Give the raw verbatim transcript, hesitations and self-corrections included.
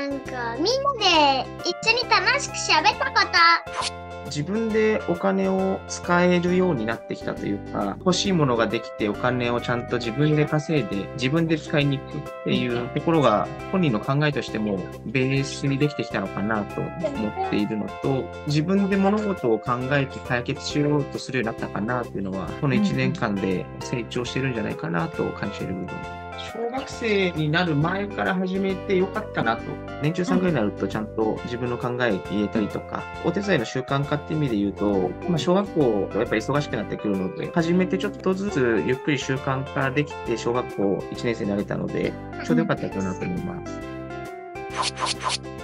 なんかみんなで一緒に楽しく喋ったこと。自分でお金を使えるようになってきたというか、欲しいものができてお金をちゃんと自分で稼いで自分で使いに行くっていうところが本人の考えとしてもベースにできてきたのかなと思っているのと、自分で物事を考えて解決しようとするようになったかなっていうのは、このいちねんかんで成長してるんじゃないかなと感じる部分。小学生になる前から始めてよかったなと。年中さんぐらいになるとちゃんと自分の考え言えたりとか、お手伝いの習慣化って意味で言うと、まあ、小学校やっぱり忙しくなってくるので、始めてちょっとずつゆっくり習慣化できて小学校いちねん生になれたので、ちょうどよかったかなと思います。